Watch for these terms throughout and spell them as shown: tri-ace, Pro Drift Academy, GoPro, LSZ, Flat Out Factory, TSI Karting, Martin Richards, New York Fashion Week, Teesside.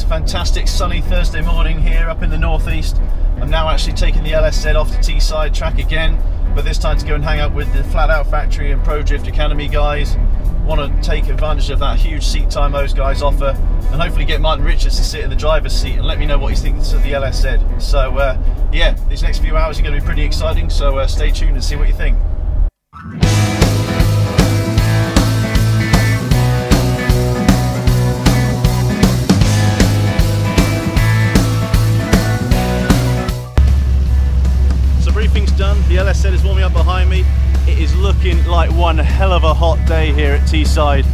It's fantastic sunny Thursday morning here up in the northeast. I'm now actually taking the LSZ off the Teesside track again, but this time to go and hang out with the Flat Out Factory and Pro Drift Academy guys. Want to take advantage of that huge seat time those guys offer, and hopefully get Martin Richards to sit in the driver's seat and let me know what he thinks of the LSZ. So yeah, these next few hours are going to be pretty exciting, so stay tuned and see what you think. The LSZ is warming up behind me. It is looking like one hell of a hot day here at Teesside.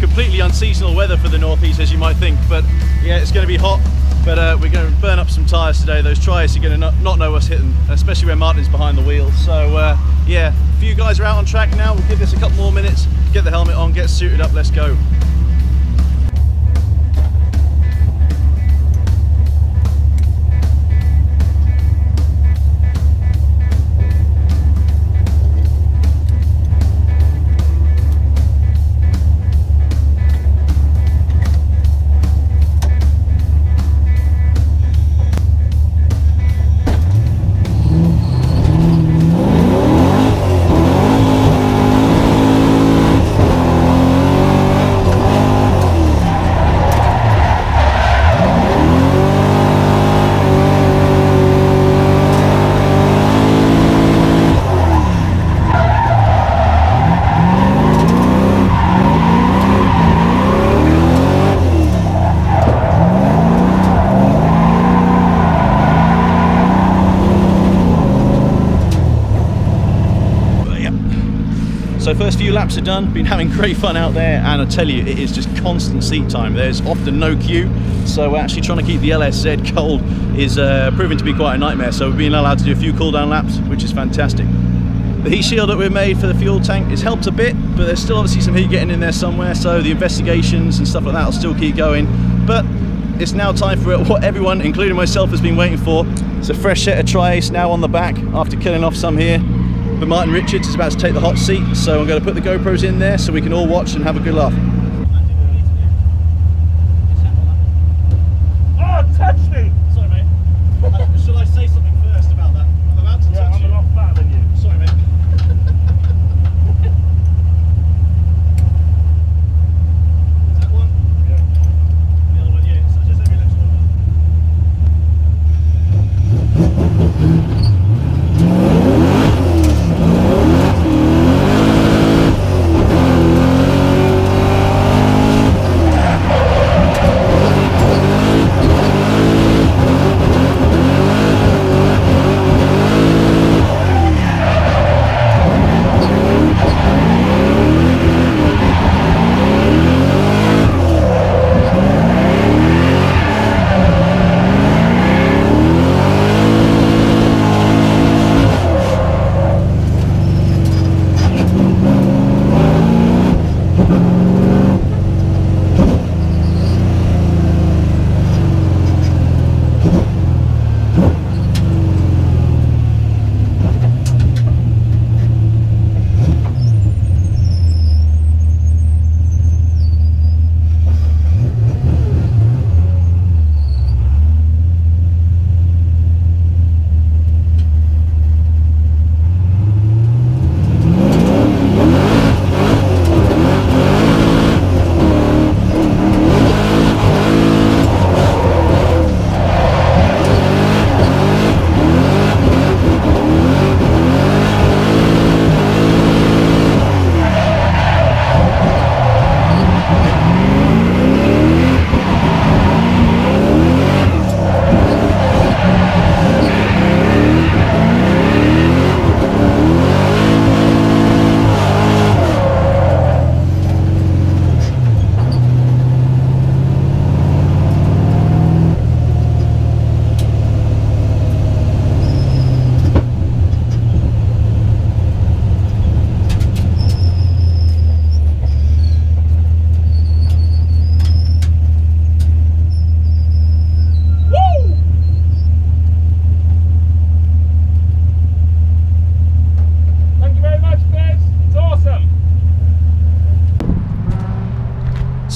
Completely unseasonal weather for the northeast, as you might think, but yeah, it's going to be hot. But we're going to burn up some tyres today. Those tri-ace are going to not know what's hitting, especially when Martin's behind the wheel. So yeah, a few guys are out on track now. We'll give this a couple more minutes, get the helmet on, get suited up, let's go. So first few laps are done, been having great fun out there, and I tell you, it is just constant seat time. There's often no queue, so actually trying to keep the LSZ cold is proving to be quite a nightmare, so we've been allowed to do a few cool down laps, which is fantastic. The heat shield that we made for the fuel tank has helped a bit, but there's still obviously some heat getting in there somewhere, so the investigations and stuff like that will still keep going. But it's now time for what everyone, including myself, has been waiting for. It's a fresh set of tri-ace now on the back after killing off some here. But Martin Richards is about to take the hot seat, so I'm going to put the GoPros in there so we can all watch and have a good laugh. Oh, touch me! Sorry, mate. Shall I say something first about that? I'm about to touch you. I'm a lot fatter than you. Sorry, mate. Is that one? Yeah. The other one, yeah. So just every left one.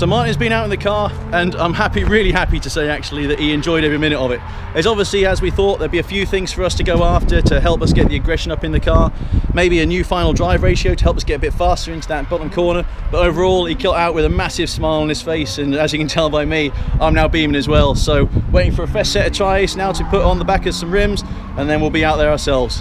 So Martin's been out in the car, and I'm happy, really happy to say actually, that he enjoyed every minute of it. It's obviously, as we thought, there'd be a few things for us to go after to help us get the aggression up in the car. Maybe a new final drive ratio to help us get a bit faster into that bottom corner. But overall, he got out with a massive smile on his face, and as you can tell by me, I'm now beaming as well. So waiting for a fresh set of tri-ace now to put on the back of some rims, and then we'll be out there ourselves.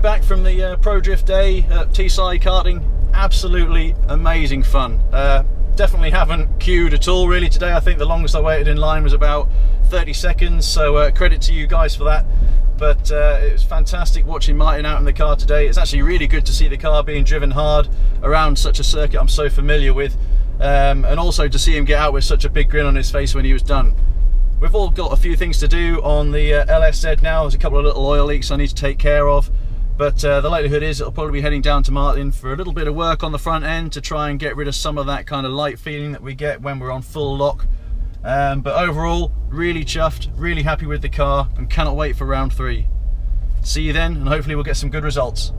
Back from the Pro Drift Day at TSI Karting, absolutely amazing fun. Definitely haven't queued at all really today. I think the longest I waited in line was about 30 seconds, so credit to you guys for that. But it was fantastic watching Martin out in the car today. It's actually really good to see the car being driven hard around such a circuit I'm so familiar with, and also to see him get out with such a big grin on his face when he was done. We've all got a few things to do on the LSZ now. There's a couple of little oil leaks I need to take care of. But the likelihood is it'll probably be heading down to Martin for a little bit of work on the front end to try and get rid of some of that kind of light feeling that we get when we're on full lock. But overall, really chuffed, really happy with the car, and cannot wait for round 3. See you then, and hopefully we'll get some good results.